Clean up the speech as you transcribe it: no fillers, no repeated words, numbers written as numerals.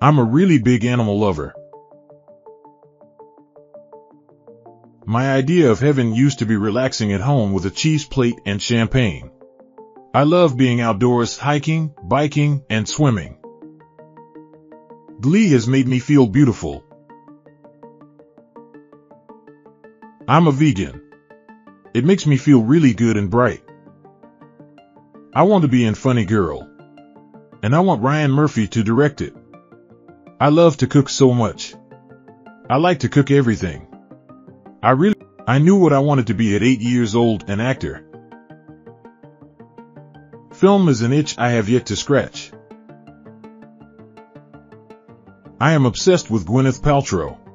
I'm a really big animal lover. My idea of heaven used to be relaxing at home with a cheese plate and champagne. I love being outdoors hiking, biking, and swimming. Glee has made me feel beautiful. I'm a vegan. It makes me feel really good and bright. I want to be in Funny Girl. And I want Ryan Murphy to direct it. I love to cook so much. I like to cook everything. I knew what I wanted to be at 8 years old, an actor. Film is an itch I have yet to scratch. I am obsessed with Gwyneth Paltrow.